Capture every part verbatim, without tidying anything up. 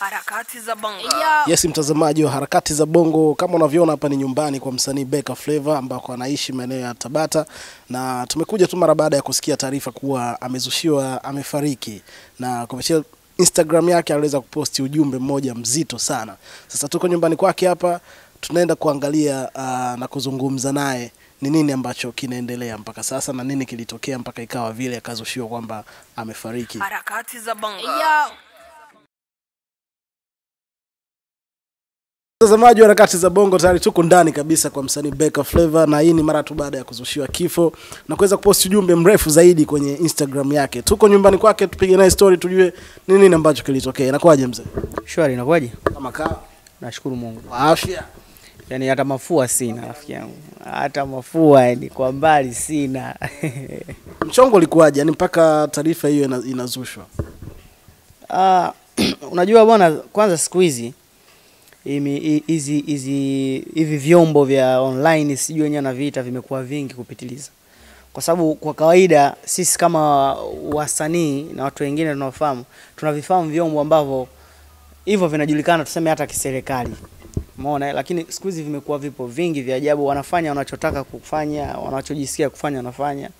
Harakati za Bongo. Yes, mtazamaji wa Harakati za Bongo, kama unavyoona hapa ni nyumbani kwa msanii Beka Flavour ambako anaishi maeneo ya Tabata, na tumekuja tu mara baada ya kusikia taarifa kuwa amezushiwa amefariki, na kupitia Instagram yake aliweza kuposti ujumbe mmoja mzito sana. Sasa tuko nyumbani kwake hapa, tunaenda kuangalia uh, na kuzungumza naye ni nini ambacho kinaendelea mpaka sasa na nini kilitokea mpaka ikawa vile akazushiwa kwamba amefariki. Harakati za Bongo. Yo. Mtazamaji wa Harakati za Bongo, tayari tuko ndani kabisa kwa msanii Beka Flavour, na hii ni mara tu baada ya kuzushiwa kifo na kuweza kuposti ujumbe mrefu zaidi kwenye Instagram yake. Tuko nyumbani kwake, tupige naye story tujue nini ambacho kilitokea. Inakuaje mzee? Shwari, inakuaje? Kama kaa. Nashukuru Mungu. Afya. Yani hata mafua sina rafiki yangu. Hata mafua yani kwa mbali sina. Mchongo ulikuaje yani mpaka taarifa hiyo inazushwa? Ah, uh, unajua bwana, kwanza siku hizi hizi hizi hivi vyombo vya online sijui wenyewe na vita vimekuwa vingi kupitiliza. Kwa sababu kwa kawaida sisi kama wasanii na watu wengine tunaofahamu, tunavifahamu vyombo ambavyo hivyo vinajulikana tuseme hata kiserikali. Umeona, lakini siku hizi vimekuwa vipo vingi vya ajabu, wanafanya wanachotaka kufanya, wanachojisikia kufanya wanafanya.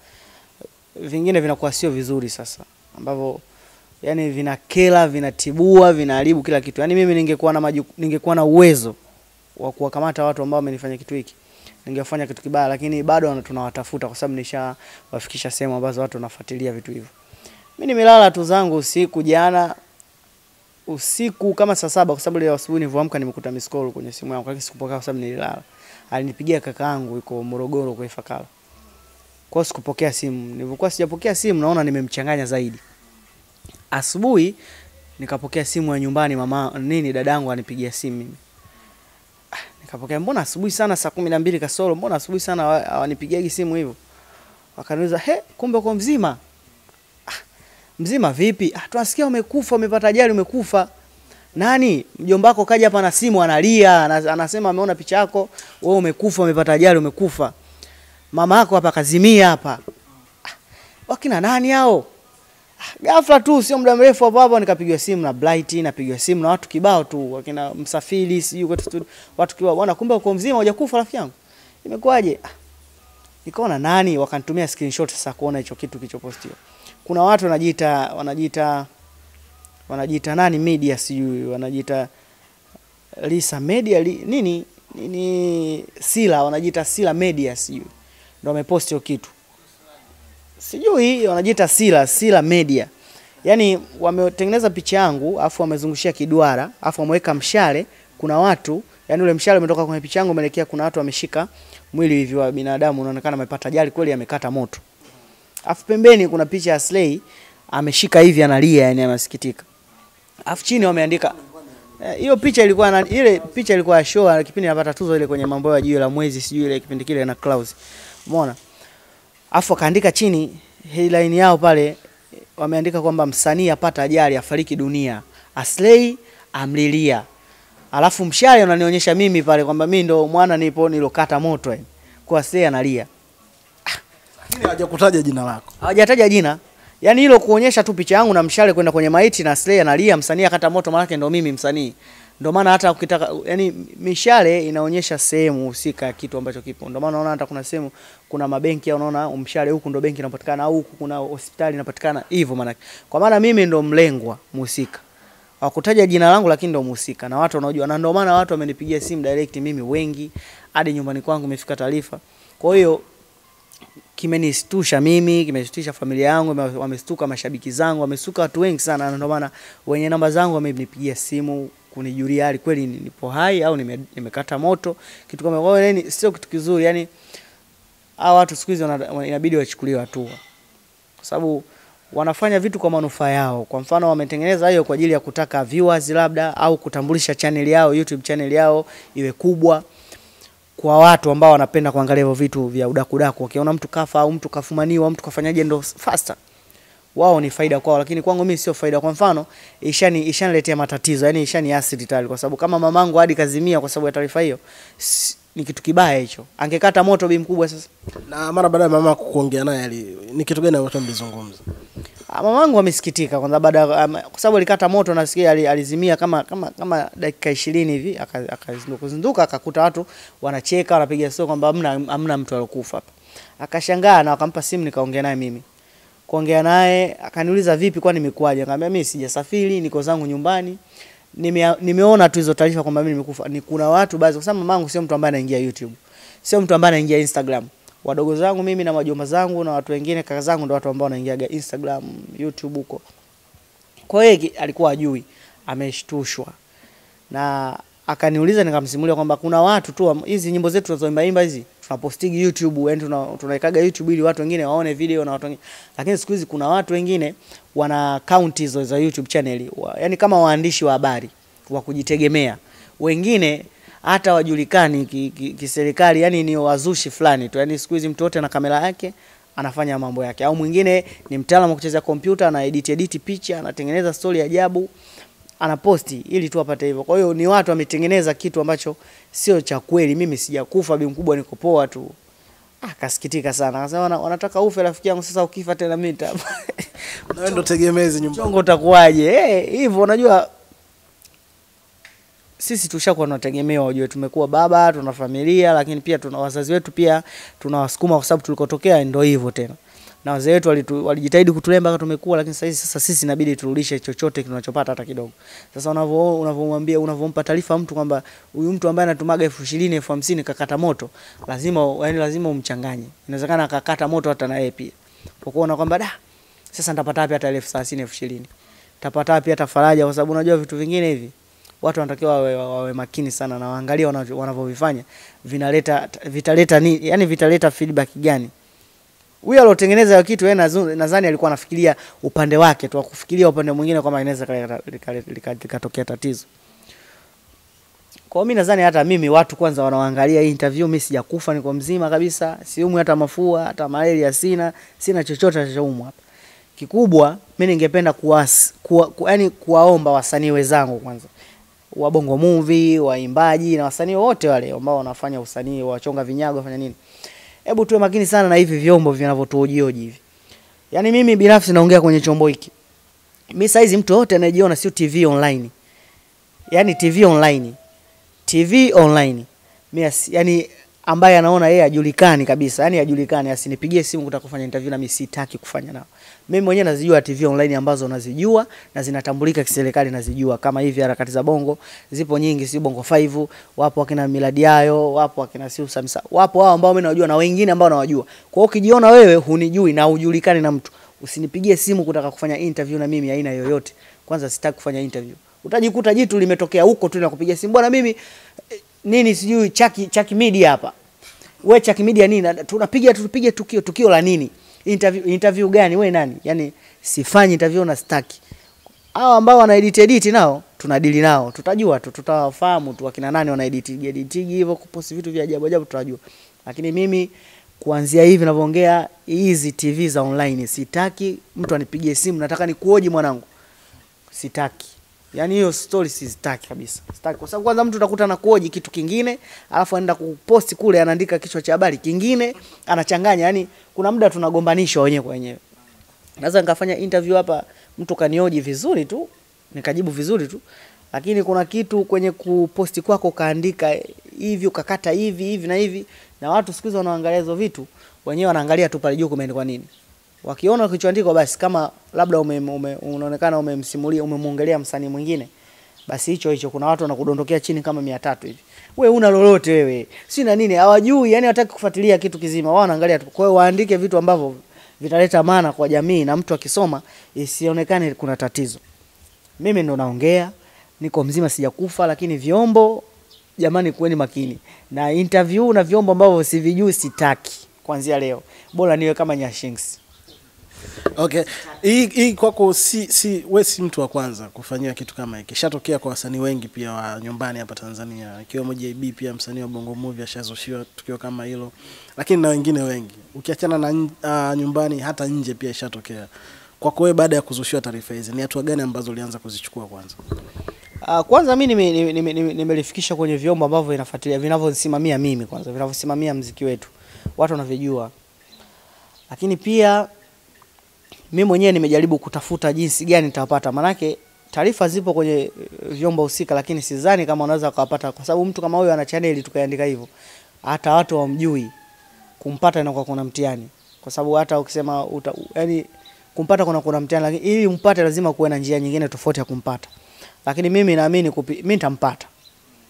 Vingine vinakuwa sio vizuri sasa, ambavyo yani vinakela, vinatibua, vinaharibu kila kitu. Yani mimi ningekuwa na maju, ningekuwa na uwezo wa kuwakamata watu ambao wamenifanya kitu hiki, ningefanya kitu kibaya, lakini bado tunawatafuta kwa sababu nishawafikisha sehemu ambazo watu wanafuatilia vitu hivyo. Mimi nimelala tu zangu usiku jana usiku kama saa saba, kwa sababu leo asubuhi nilipoamka nimekuta miss call kwenye simu yangu, lakini sikupokea kwa sababu nililala. Alinipigia kakaangu yuko Morogoro kwa Ifakara. Kwa sikupokea simu. Nilipokuwa sijapokea simu naona nimemchanganya zaidi. Asubuhi nikapokea simu ya nyumbani, mama nini dadangu anipigia simu mimi. Nikapokea, mbona asubuhi sana saa kumi na mbili kasoro, mbona asubuhi sana wanipigiagi simu hivyo? Wakaniuliza, "He, kumbe uko mzima?" Mzima vipi? Ah, tunasikia umekufa, umepata ajali umekufa. Nani? Mjomba wako kaja hapa na simu analia, anasema ameona picha yako, wewe umekufa, umepata ajali umekufa. Mama yako hapa kazimia hapa. Ah, wakina nani hao? Ah, ghafla tu sio muda mrefu hapo hapo nikapigiwa simu na Bright, napigiwa simu na watu kibao tu, wakina Msafiri, sijui kwetu studio, watu kibao. Bwana, kumbe uko mzima, hujakufa rafiki yangu. Imekuaje? Ah, nikaona nani, wakanitumia screenshot sasa kuona hicho kitu kilichopostiwa. Kuna watu wanajiita wanajiita wanajiita nani media sijui, wanajiita Lisa Media li, nini nini Sila, wanajiita Sila Media sijui, ndio wamepost hiyo kitu sijui, wanajiita Sila Sila Media. Yani wametengeneza picha yangu afu wamezungushia kiduara afu wameweka mshale, kuna watu yani ule mshale umetoka kwenye picha yangu umeelekea, kuna watu wameshika mwili hivi wa binadamu unaonekana amepata ajali kweli, amekata moto. Afu pembeni kuna picha ya Slay ameshika hivi analia yani anasikitika. Afu chini wameandika hiyo eh, picha ilikuwa na, ile picha ilikuwa ya show kipindi napata tuzo ile kwenye mambo ya juu la mwezi sijui ile kipindi kile na Klaus. Umeona? Afu akaandika chini headline yao pale, wameandika kwamba msanii apata ajali afariki dunia, Slay amlilia. Alafu mshale unanionyesha mimi pale kwamba mimi ndo mwana nipo nilokata moto yani. Kwa Slay analia. Lakini hawajakutaja jina lako. Hawajataja jina. Yaani hilo kuonyesha tu picha yangu na mshale kwenda kwenye maiti na Slay analia, msanii akata moto, maana yake ndio mimi msanii. Ndio maana hata ukitaka yani mishale inaonyesha sehemu husika kitu ambacho kipo. Ndio maana unaona hata kuna sehemu kuna mabenki, unaona mshale huku ndio benki inapatikana, au huku kuna hospitali inapatikana hivyo maana. Kwa maana mimi ndio mlengwa mhusika. Hawakutaja jina langu lakini ndio mhusika na watu wanaojua, na ndio maana watu wamenipigia simu direct mimi wengi, hadi nyumbani kwangu imefika taarifa. Kwa hiyo kimenistusha mimi, kimenistusha familia yangu, wamestuka mashabiki zangu, wamestuka watu wengi sana, na ndio maana wenye namba zangu wamenipigia simu kunijulia hali kweli nipo hai au nimekata moto. Kitu kama kwa hiyo sio kitu kizuri yani, hao watu siku hizi inabidi wachukuliwe hatua kwa sababu wanafanya vitu kwa manufaa yao. Kwa mfano wametengeneza hiyo kwa ajili ya kutaka viewers labda, au kutambulisha channel yao, YouTube channel yao iwe kubwa kwa watu ambao wanapenda kuangalia hivyo vitu vya udakudaku. Wakiona mtu kafa au mtu kafumaniwa, mtu kafanyaje ndo faster. Wao ni faida kwao, lakini kwangu mimi sio faida. Kwa mfano, ishani ishaniletea matatizo, yani ishani acid tayari, kwa sababu kama mamangu hadi kazimia kwa sababu ya taarifa hiyo, ni kitu kibaya hicho. Angekata moto bi mkubwa sasa. Na mara baada ya mama kuongea naye ali ni kitu gani watu mlizungumza? Mama wangu amesikitika kwanza baada kwa sababu alikata moto na sikia alizimia kama kama kama dakika ishirini hivi akazinduka akakuta watu wanacheka wanapiga sio kwamba hamna hamna mtu alikufa hapa. Akashangaa na akampa simu nikaongea naye mimi. Kuongea naye akaniuliza vipi kwa nimekuaje? Akamwambia mimi sijasafiri niko zangu nyumbani. Nime, nimeona tu hizo taarifa kwamba mimi nimekufa. Ni kuna watu baadhi kwa sababu mamangu sio mtu ambaye anaingia YouTube. Sio mtu ambaye anaingia Instagram. Wadogo zangu mimi na majomba zangu na watu wengine kaka zangu ndio watu ambao wanaingiaga Instagram, YouTube huko. Kwa hiyo alikuwa ajui, ameshtushwa. Na akaniuliza nikamsimulia kwamba kuna watu tu hizi nyimbo zetu tunazoimba imba hizi tunapostingi YouTube, yani tunaikaga YouTube ili watu wengine waone video na watu wengine. Lakini siku hizi kuna watu wengine wana count hizo za YouTube channel, yani kama waandishi wa habari wa kujitegemea. Wengine hata wajulikani kiserikali, ki, ki yani ni wazushi fulani tu. Yani siku hizi mtu wote na kamera yake anafanya mambo yake. Au mwingine ni mtaalamu wa kucheza kompyuta na edit edit picha, anatengeneza story ajabu, anaposti ili tu apate hivyo. Kwa hiyo ni watu wametengeneza kitu ambacho sio cha kweli. Mimi sijakufa bi mkubwa niko poa tu. Ah, kasikitika sana. Sasa wana, wanataka ufe rafiki yangu sasa ukifa tena mimi hapa. Na wewe ndo tegemezi nyumba. Chongo utakuaje? Eh, hivyo unajua sisi tushakuwa tunategemewa, unajua tumekuwa baba, tuna familia, lakini pia tuna wazazi wetu pia tunawasukuma kwa sababu tulikotokea ndio hivyo tena. Na wazee wetu walijitahidi kutulemba kama tumekuwa, lakini sasa sasa sisi inabidi turudishe chochote tunachopata hata kidogo. Sasa unavyo unavyomwambia unavompa taarifa mtu kwamba huyu mtu ambaye anatumaga elfu ishirini elfu hamsini kakata moto, lazima yani lazima umchanganye. Inawezekana akakata moto hata na yeye pia. Kwa kuona kwamba da sasa nitapata wapi hata elfu thelathini elfu ishirini. Nitapata wapi hata faraja kwa sababu unajua vitu vingine hivi. Watu wanatakiwa wawe, wawe makini sana na waangalie wanavyovifanya vinaleta vitaleta nini, yani vitaleta feedback gani. Huyo alotengeneza kitu yeye nadhani alikuwa anafikiria upande wake tu, akufikiria upande mwingine kama inaweza likatokea tatizo. Kwa mimi nadhani hata mimi watu kwanza wanaangalia hii interview, mimi sijakufa niko mzima kabisa, siumwi hata mafua, hata malaria sina, sina chochote cha umu hapa. Kikubwa mimi ningependa kuas kuwa, ku, yani kuwaomba wasanii wenzangu kwanza wa Bongo Movie, waimbaji na wasanii wote wale ambao wanafanya usanii, wachonga vinyago, wafanya nini. Hebu tuwe makini sana na hivi vyombo vinavyotuojioji hivi. Yaani mimi binafsi naongea kwenye chombo hiki. Mimi saizi mtu wote anajiona sio T V online. Yaani T V online. T V online. Mimi yani ambaye anaona yeye ajulikani kabisa. Yaani ajulikani, asinipigie simu kutaka kufanya interview na mimi sitaki kufanya nao. Mimi mwenyewe nazijua T V online ambazo nazijua na zinatambulika kiserikali nazijua kama hivi Harakati za Bongo, zipo nyingi, si Bongo five, wapo wakina Millard Ayo, wapo wakina Sila Media. Wapo hao ambao mimi najua na wengine ambao nawajua. Kwa hiyo ukijiona wewe hunijui na hujulikani na mtu, usinipigie simu kutaka kufanya interview na mimi aina yoyote. Kwanza sitaki kufanya interview. Utajikuta jitu limetokea huko tu nakupigia simu bwana mimi nini sijui chaki chaki media hapa. Wewe chaki media nini? Tunapiga tupige tukio tukio la nini? Interview interview gani wewe nani? Yani sifanyi interview na staki. Hao ambao wana edit edit nao tunadili nao. Tutajua tu tutawafahamu tu wakina nani wana edit edit hivyo kuposti vitu vya ajabu ajabu tutajua. Lakini mimi kuanzia hivi ninavyoongea hizi T V za online sitaki mtu anipigie simu nataka nikuoje mwanangu. Sitaki. Yani hiyo stories sitaki kabisa. Sitaki kwa sababu kwanza mtu utakuta anakuoje kitu kingine, alafu anaenda kuposti kule anaandika kichwa cha habari kingine, anachanganya. Yani kuna muda tunagombanishwa wenyewe kwa wenyewe. Naweza nikafanya interview hapa mtu kanioji vizuri tu, nikajibu vizuri tu, lakini kuna kitu kwenye kuposti kwako kaandika hivi ukakata hivi hivi na hivi, na watu siku hizo wanaangalia hizo vitu, wenyewe wanaangalia tu pale juu kumeandikwa nini. Wakiona ukichoandika basi kama labda ume unaonekana ume, umemsimulia umemwongelea msanii mwingine basi hicho hicho kuna watu wanakudondokea chini kama mia tatu hivi. Wewe una lolote wewe. Si na nini hawajui yani wataki kufuatilia kitu kizima. Wao wanaangalia tu. Kwa hiyo waandike vitu ambavyo vitaleta maana kwa jamii na mtu akisoma isionekane kuna tatizo. Mimi ndo naongea niko mzima sijakufa lakini vyombo jamani kuweni makini. Na interview na vyombo ambavyo sivijui sitaki kuanzia leo. Bora niwe kama Nyashings. Okay, hii hii kwako si si wewe si mtu wa kwanza kufanyia kitu kama hiki. Shatokea kwa wasanii wengi pia wa nyumbani hapa Tanzania. Ikiwemo J B pia msanii wa Bongo Movie ashazoshiwa tukio kama hilo. Lakini na wengine wengi. Ukiachana na uh, nyumbani hata nje pia shatokea. Kwako wewe baada ya kuzoshiwa taarifa hizi ni hatua gani ambazo ulianza kuzichukua kwanza? Uh, kwanza mimi nimelifikisha nime, nime, nime kwenye vyombo ambavyo vinafuatilia vinavyosimamia mimi kwanza vinavyosimamia muziki wetu. Watu wanavijua. Lakini pia mimi mwenyewe nimejaribu kutafuta jinsi gani nitapata. Manake taarifa zipo kwenye vyombo husika lakini sidhani kama unaweza kupata kwa sababu mtu kama huyo ana channel tukaandika hivyo. Hata watu wamjui kumpata na kwa kuna mtiani. Kwa sababu hata ukisema uta, yani kumpata kuna kuna mtiani lakini ili umpate lazima kuwe na njia nyingine tofauti ya kumpata. Lakini mimi naamini mimi nitampata.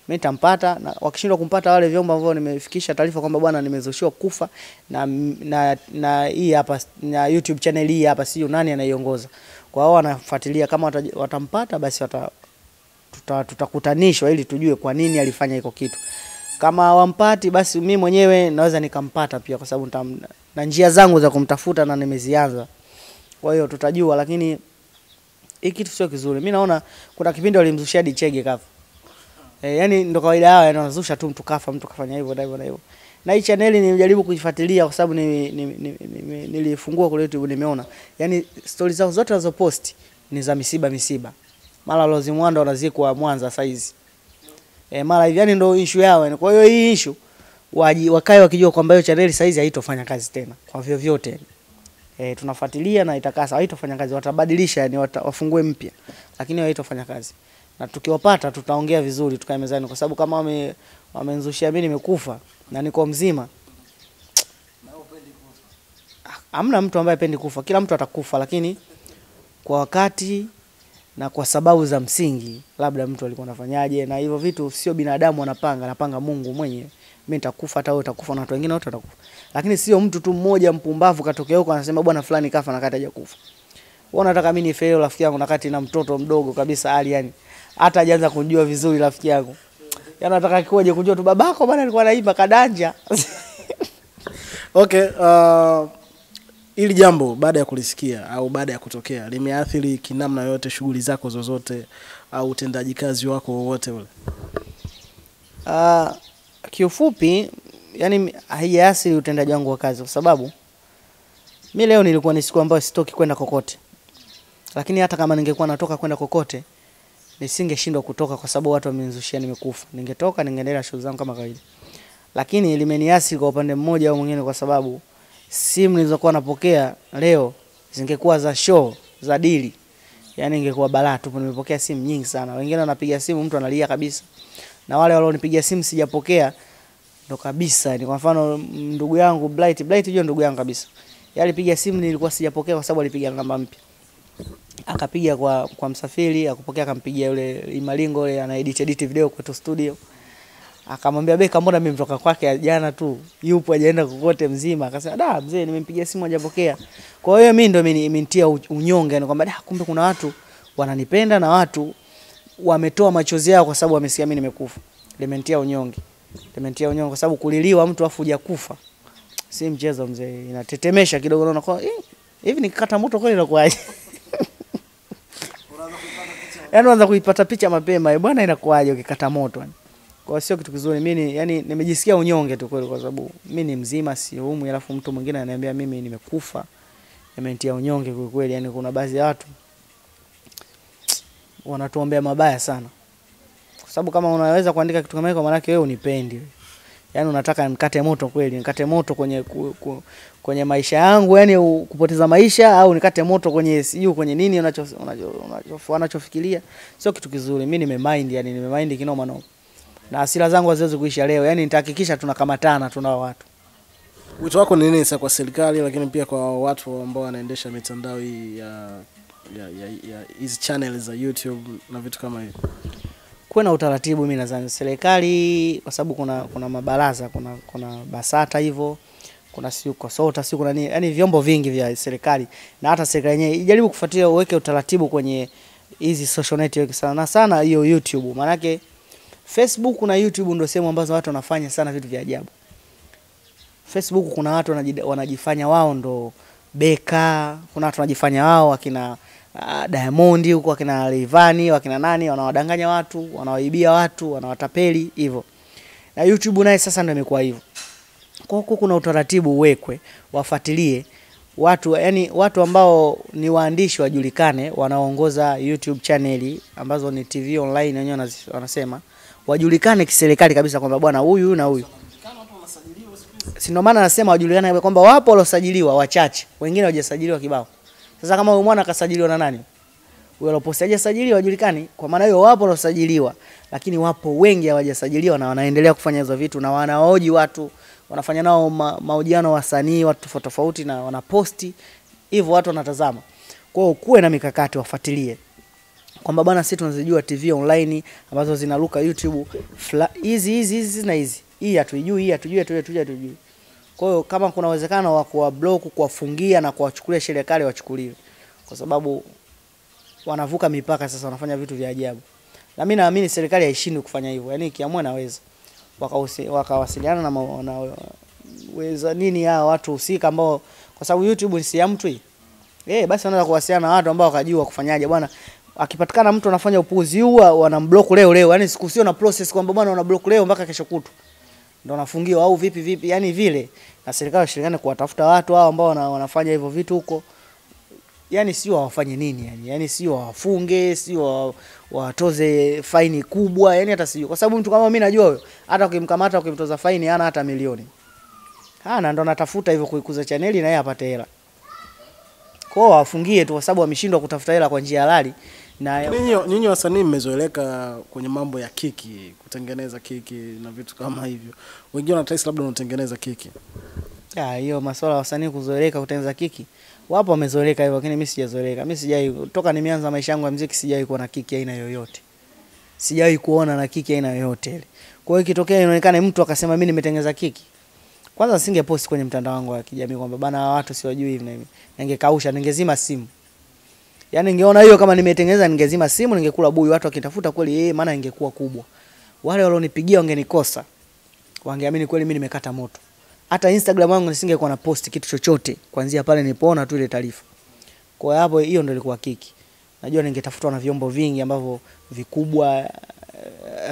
Mimi nitampata na wakishindwa kumpata wale vyombo ambao nimefikisha taarifa kwamba bwana nimezoshiwa kufa na na na hii hapa na YouTube channel hii hapa sio nani anaiongoza. Kwa hiyo wanafuatilia kama watampata basi wata, tuta, tutakutanishwa ili tujue kwa nini alifanya hiko kitu. Kama hawampati basi mimi mwenyewe naweza nikampata pia kwa sababu na njia zangu za kumtafuta na nimezianza. Kwa hiyo tutajua lakini hii kitu sio kizuri. Mimi naona kuna kipindi walimzushia Dichege kafa. Eh yani ndo kawaida yao yanazusha tu mtu kafa mtu kafanya hivyo na hivyo na hivyo. Na hii channel nilijaribu kuifuatilia kwa sababu ni, ni, ni, ni, nilifungua kule YouTube nimeona. Yani stories zao zote nazo post ni za misiba misiba. Mara Lozi Mwanda wanazikwa Mwanza saizi. Eh mara hivi yani ndo issue yao. Kwa hiyo hii issue waji wakae wakijua kwamba hiyo channel saizi haitofanya kazi tena kwa vyovyote. E, tunafuatilia na itakasa haitofanya kazi watabadilisha yani wafungue mpya lakini haitofanya kazi na tukiwapata tutaongea vizuri tukae mezani kwa sababu kama wame wamenzushia mimi nimekufa na niko mzima hamna mtu ambaye pendi kufa kila mtu atakufa lakini kwa wakati na kwa sababu za msingi labda mtu alikuwa anafanyaje na hivyo vitu sio binadamu anapanga anapanga Mungu mwenyewe mimi nitakufa hata wewe utakufa na watu wengine wote watakufa lakini sio mtu tu mmoja mpumbavu katokea huko anasema bwana fulani kafa na kata hajakufa wewe unataka mimi nifeo rafiki yangu na kati na mtoto mdogo kabisa hali yani hata hajaanza kujua vizuri rafiki yangu yana nataka kioje kujua tu babako bwana alikuwa anaiba kadanja okay uh, ili jambo baada ya kulisikia au baada ya kutokea limeathiri kinamna yote shughuli zako zozote au utendaji kazi wako wote ule uh, kiufupi yani haiathiri utendaji wangu wa kazi kwa sababu mimi leo nilikuwa ni siku ambayo sitoki kwenda kokote. Lakini hata kama ningekuwa natoka kwenda kokote nisingeshindwa kutoka kwa sababu watu wamenizushia nimekufa. Ningetoka ningeendelea shughuli zangu kama kawaida. Lakini limeniathiri kwa upande mmoja au mwingine kwa sababu simu nilizokuwa napokea leo zingekuwa za show, za dili. Yaani ingekuwa balaa tu nimepokea simu nyingi sana. Wengine wanapiga simu mtu analia kabisa. Na wale walionipigia simu sijapokea ndo kabisa ni kwa mfano ndugu yangu Bright Bright hiyo ndugu yangu kabisa. Yalipiga simu nilikuwa sijapokea kwa sababu alipiga namba mpya. Akapiga kwa kwa msafiri, akapokea akampigia yule Imalingo yule anaedit edit video kwetu studio. Akamwambia Beka mbona mimi mtoka kwake jana tu yupo hajaenda kokote mzima. Akasema da mzee nimempigia simu hajapokea. Kwa hiyo mimi ndo nimetia unyonge na kwamba da kumbe kuna watu wananipenda na watu wametoa machozi yao kwa sababu wamesikia mimi nimekufa. Limentia unyonge. Dementia unyonge kwa sababu kuliliwa mtu afu hujakufa. Si mchezo mzee inatetemesha kidogo unaona kwa hivi eh, nikikata moto kweli inakuaje? Unaanza kuipata picha. Yaani unaanza kuipata picha mapema. Bwana inakuaje ukikata moto? Kwa sio kitu kizuri mimi yani nimejisikia unyonge tu kweli kwa sababu mimi ni mzima siumwi alafu mtu mwingine ananiambia mimi nimekufa. Dementia unyonge kwa kweli yani kuna baadhi ya watu wanatuombea mabaya sana. Kwa sababu kama unaweza kuandika kitu kama hicho maana yake wewe unipendi. Yaani unataka nikate moto kweli, nikate moto kwenye ku, ku, kwenye maisha yangu, yani kupoteza maisha au nikate moto kwenye siju kwenye nini unacho unachofikiria. Sio kitu kizuri. Mimi nimemind yani nimemind kinoma noma. Na hasira zangu haziwezi kuisha leo. Yaani nitahakikisha tunakamatana tuna watu. Wito wako ni nini sasa kwa serikali lakini pia kwa watu ambao wanaendesha mitandao hii ya ya ya hizi channels za YouTube na vitu kama hivi? Kuwe na utaratibu mimi nadhani serikali kwa sababu kuna kuna mabaraza kuna kuna basata hivyo kuna siuko sota siku na nini yani vyombo vingi vya serikali na hata serikali yenyewe ijaribu kufuatilia uweke utaratibu kwenye hizi social network sana sana hiyo YouTube maana yake Facebook na YouTube ndio sehemu ambazo watu wanafanya sana vitu vya ajabu. Facebook kuna watu wanajifanya wao ndo Beka kuna watu wanajifanya wao akina Uh, Diamond huko akina Rivani, wakina nani, wanawadanganya watu, wanawaibia watu, wanawatapeli hivyo. Na YouTube naye sasa ndio imekuwa hivyo. Kwa hiyo kuna utaratibu uwekwe, wafuatilie watu, yani watu ambao ni waandishi wajulikane, wanaongoza YouTube channel ambazo ni T V online wenyewe wanasema, wajulikane kiserikali kabisa kwamba bwana huyu na huyu. Si ndio maana nasema wajulikane kwamba wapo waliosajiliwa wachache, wengine hawajasajiliwa kibao. Sasa kama huyu mwana kasajiliwa na nani? Huyo aliposti hajasajiliwa wajulikane, kwa maana hiyo wapo waliosajiliwa, lakini wapo wengi hawajasajiliwa na wanaendelea kufanya hizo vitu na wanaoji watu, wanafanya nao ma, mahojiano wasanii, watu tofauti tofauti na wanaposti, hivyo watu wanatazama. Kwa hiyo kuwe na mikakati, wafuatilie kwamba bwana sisi tunazijua T V online ambazo zinaruka YouTube, hizi hizi hizi na hizi. Hii hatujui, hii hatujui, hatujui, hatujui, hatujui. Kwa hiyo kama kuna uwezekano wa kuwablock, kuwafungia na kuwachukulia serikali, wachukuliwe. Kwa sababu wanavuka mipaka sasa, wanafanya vitu vya ajabu. Na mimi naamini serikali haishindwi kufanya hivyo. Yaani ikiamua naweza. Wakawasiliana na wanaweza nini hao watu husika ambao, kwa sababu YouTube ni si ya mtu hii. Eh, basi wanaweza kuwasiliana na watu ambao wakajua kufanyaje bwana. Akipatikana mtu anafanya upuuzi huu, wanamblock leo leo. Yaani sikusio na process kwamba bwana unablock leo mpaka kesho kutu ndio nafungiwa au vipi vipi, yani vile. Na serikali washirikane kuwatafuta watu hao ambao wana, wanafanya hivyo vitu huko. Yani sio wafanye nini yani? Yani sio wafunge, sio watoze faini kubwa, yani hata sio. Kwa sababu mtu kama mimi najua huyo, hata ukimkamata ukimtoza faini hana hata milioni. Hana, ndio anatafuta hivyo kuikuza channel na yeye apate hela. Kwa hiyo wafungie tu kwa sababu wameshindwa kutafuta hela kwa njia halali. Na ninyi ninyi wasanii mmezoeleka kwenye mambo ya kiki, kutengeneza kiki na vitu kama hivyo. Wengine wanataka labda unatengeneza kiki. Ah, hiyo masuala ya wasanii kuzoeleka kutengeneza kiki. Wapo wamezoeleka hivyo, lakini mimi sijazoeleka. Mimi sijai toka nimeanza maisha yangu ya muziki sijai kuona kiki aina yoyote. Sijai kuona na kiki aina yoyote ile. Kwa hiyo ikitokea inaonekana mtu akasema mimi nimetengeneza kiki, kwanza singepost kwenye mtandao wangu wa kijamii kwamba bana watu siwajui hivi na hivi. Ningekausha, ningezima simu. Yaani ningeona hiyo kama nimetengeneza, ningezima simu, ningekula buyu watu wakitafuta kweli yeye, maana ingekuwa kubwa. Wale walionipigia wangenikosa. Wangeamini kweli mimi nimekata moto. Hata Instagram yangu nisingekuwa na post kitu chochote kuanzia pale nilipoona tu ile taarifa. Kwa hapo hiyo ndio ilikuwa kiki. Najua ningetafutwa na vyombo vingi ambavyo vikubwa,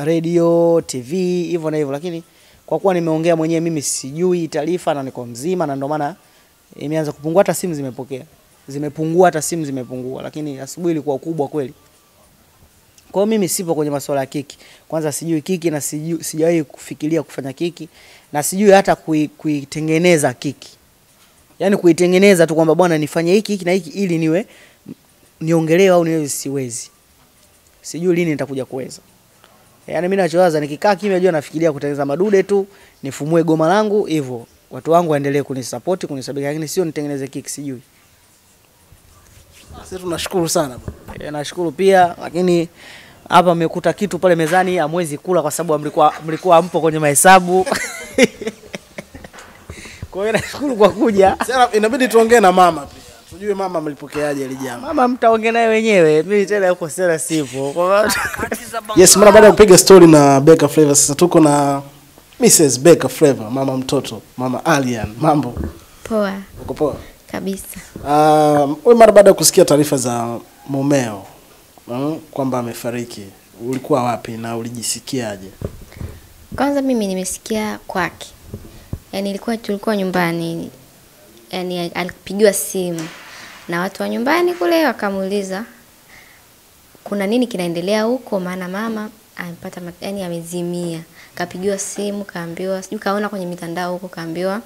radio, T V, hivyo na hivyo, lakini kwa kuwa nimeongea mwenyewe mimi sijui taarifa na niko mzima, na ndio maana imeanza kupungua, hata simu zimepokea. Zimepungua hata simu zimepungua, lakini asubuhi ilikuwa kubwa kweli. Kwa mimi sipo kwenye masuala ya kiki. Kwanza sijui kiki na sijui, sijawahi kufikiria kufanya kiki na sijui hata kuitengeneza kui kiki. Yaani kuitengeneza tu kwamba bwana nifanye hiki hiki na hiki ili niwe niongelewe au niwe siwezi. Sijui lini nitakuja kuweza. Yaani mimi ninachowaza nikikaa kimya jua nafikiria kutengeneza madude tu, nifumue goma langu hivyo. Watu wangu waendelee kunisupport, kunisabika, lakini sio nitengeneze kiki sijui. Sisi tunashukuru sana bwana. E, nashukuru pia, lakini hapa mmekuta kitu pale mezani hamwezi kula kwa sababu mlikuwa mlikuwa mpo kwenye mahesabu. Kwa hiyo nashukuru kwa kuja. Sasa inabidi tuongee na mama pia. Tujue mama mlipokeaje ile jambo. Mama mtaongea naye wenyewe. Mimi tena huko sera sipo. Kwa yes, mara baada ya kupiga story na Beka Flavour sasa tuko na Missus Beka Flavour, mama mtoto, mama Alien. Mambo poa. Uko poa? Kabisa. Ah, uh, mara baada kusikia taarifa za mumeo uh, kwamba amefariki, ulikuwa wapi na ulijisikiaje? Kwanza mimi nimesikia kwake. Yaani ilikuwa tulikuwa nyumbani. Yaani alipigiwa simu na watu wa nyumbani kule, wakamuuliza kuna nini kinaendelea huko, maana mama amepata, yaani amezimia. Kapigiwa simu kaambiwa, sijui kaona kwenye mitandao huko, kaambiwa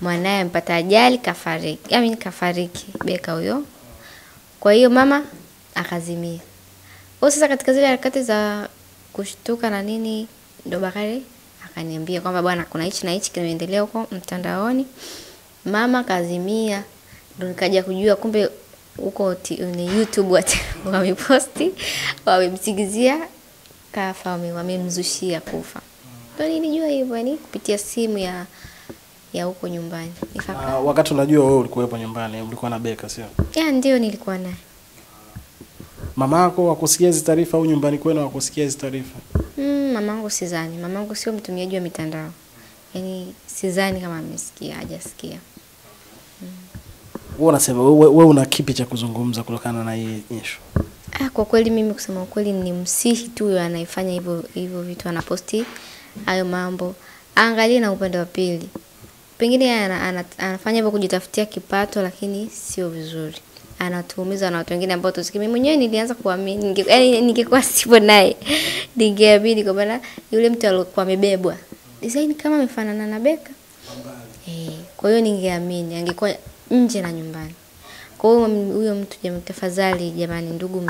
mwanae amepata ajali kafariki. Yaani kafariki Beka huyo. Kwa hiyo mama akazimia. Kwa sasa katika zile harakati za kushtuka na nini, ndo Bakari akaniambia kwamba bwana kuna hichi na hichi kinaendelea huko mtandaoni. Mama kazimia. Ndo nikaja kujua kumbe huko ni YouTube watu wameposti, wamemsigizia kafa, wamemzushia kufa. Ndo nilijua hivyo, yani kupitia simu ya ya huko nyumbani. Ifakara. Uh, wakati unajua wewe ulikuwepo nyumbani, ulikuwa na Beka sio? Yeah, ndio nilikuwa naye. Mama yako wakusikia hizo taarifa au nyumbani kwenu wakusikia hizo taarifa? Mm, mamangu sidhani. Mamangu sio mtumiaji wa mitandao. Yaani sidhani kama amesikia, hajasikia. Mm. Wewe unasema wewe una kipi cha kuzungumza kutokana na hii issue? Ah, kwa kweli mimi kusema ukweli ni msihi tu yeye anaifanya hivyo hivyo vitu, anaposti hayo mambo. Angalia na upande wa pili. Pengine anafanya hivyo kujitafutia kipato, lakini sio vizuri. Anatuumiza na watu wengine ambao tusikii. Mimi mwenyewe nilianza kuamini, yani ningekuwa sipo naye ningeamini kwa maana yule mtu alikuwa amebebwa design kama amefanana na Beka. Eh, kwa hiyo ningeamini angekuwa nje na nyumbani. Kwa hiyo huyo mtu jamani, tafadhali jamani, ndugu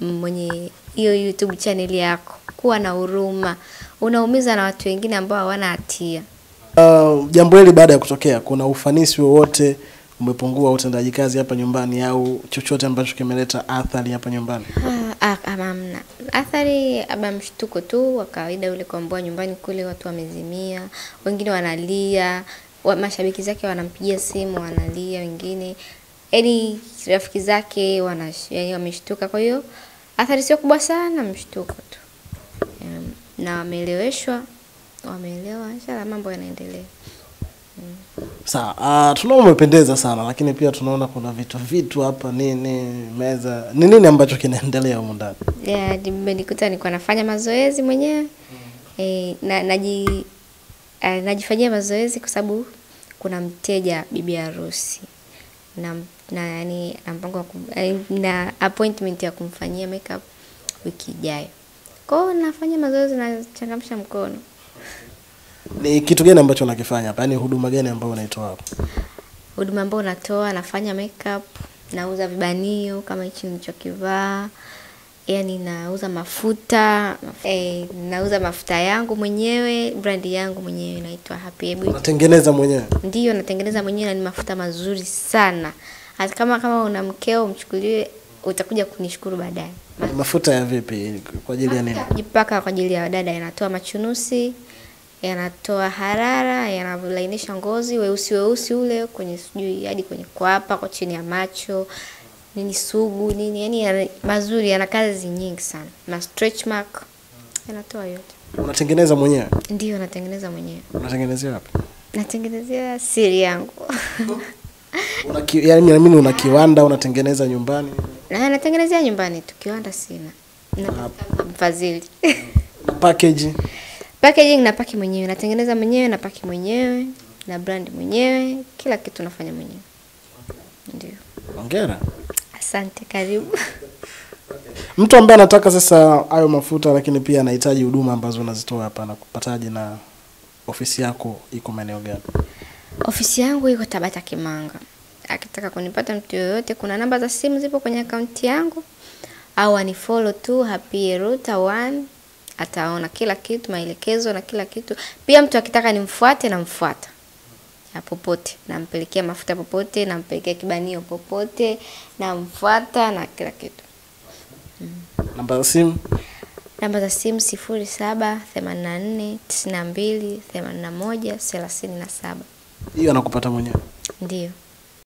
mwenye hiyo YouTube channel yako, kuwa na huruma. Unaumiza na watu wengine ambao hawana hatia. Uh, jambo hili baada ya kutokea, kuna ufanisi wowote umepungua utendaji kazi hapa nyumbani au chochote ambacho kimeleta athari hapa nyumbani? Ah, amamna. Athari aba mshtuko tu wa kawaida ule kwamba nyumbani kule watu wamezimia, wengine wanalia, wa, mashabiki zake wanampigia simu wanalia, wengine yani rafiki zake wana yani wameshtuka. Kwa hiyo athari sio kubwa sana, mshtuko tu. Um, na wameeleweshwa, wameelewa inshallah mambo yanaendelea. Mm. Sawa, uh, tunaona umependeza sana, lakini pia tunaona kuna vitu vitu hapa nini meza. Ni nini ambacho kinaendelea huko ndani? Yeah, nimenikuta niko nafanya mazoezi mwenyewe. Mm. Eh, na, naji eh, najifanyia mazoezi kwa sababu kuna mteja bibi harusi. Na na yani mpango na appointment ya kumfanyia makeup wiki ijayo. Kwa hiyo nafanya mazoezi na changamsha mkono. Ni kitu gani ambacho unakifanya hapa? Yaani huduma gani ambayo unaitoa hapa? Huduma ambayo natoa, nafanya makeup, nauza vibanio kama hichi nilichokivaa. Yaani nauza mafuta, eh, nauza mafuta yangu mwenyewe, brand yangu mwenyewe inaitwa Happy Beauty. Unatengeneza mwenyewe? Ndio, natengeneza mwenyewe na ni mafuta mazuri sana. Hata kama kama una mkeo mchukulie, utakuja kunishukuru baadaye. Mafuta ya vipi? Kwa ajili ya nini? Jipaka kwa ajili ya dada, yanatoa machunusi, yanatoa harara, yanavulainisha ngozi weusi weusi ule kwenye sijui hadi kwenye kwa hapa kwa chini ya macho nini sugu nini, yani yana, mazuri, yana kazi nyingi sana, na stretch mark yanatoa yote. Unatengeneza mwenyewe? Ndio, natengeneza mwenyewe. Unatengenezea wapi? Natengenezea siri yangu. Una ki, yani mimi una kiwanda unatengeneza nyumbani? Na natengenezea nyumbani tu, kiwanda sina. Na mfadhili. Package. Packaging na paki mwenyewe, natengeneza mwenyewe na paki mwenyewe, na brand mwenyewe, kila kitu nafanya mwenyewe. Ndio. Hongera. Asante, karibu. Mtu ambaye anataka sasa hayo mafuta lakini pia anahitaji huduma ambazo unazitoa hapa, na kupataje? Na ofisi yako iko maeneo gani? Ofisi yangu iko Tabata Kimanga. Akitaka kunipata mtu yoyote, kuna namba za simu zipo kwenye account yangu, au anifollow tu Happy Ruta one. Ataona kila kitu, maelekezo na kila kitu. Pia mtu akitaka nimfuate na mfuata ya popote, na mpelekea mafuta popote, na mpelekea kibanio popote, na mfuata na kila kitu. Mm. Namba za simu? Namba za simu sifuri saba themanini na nne tisini na mbili themanini na moja thelathini na saba. Hiyo anakupata mwenyewe? Ndio.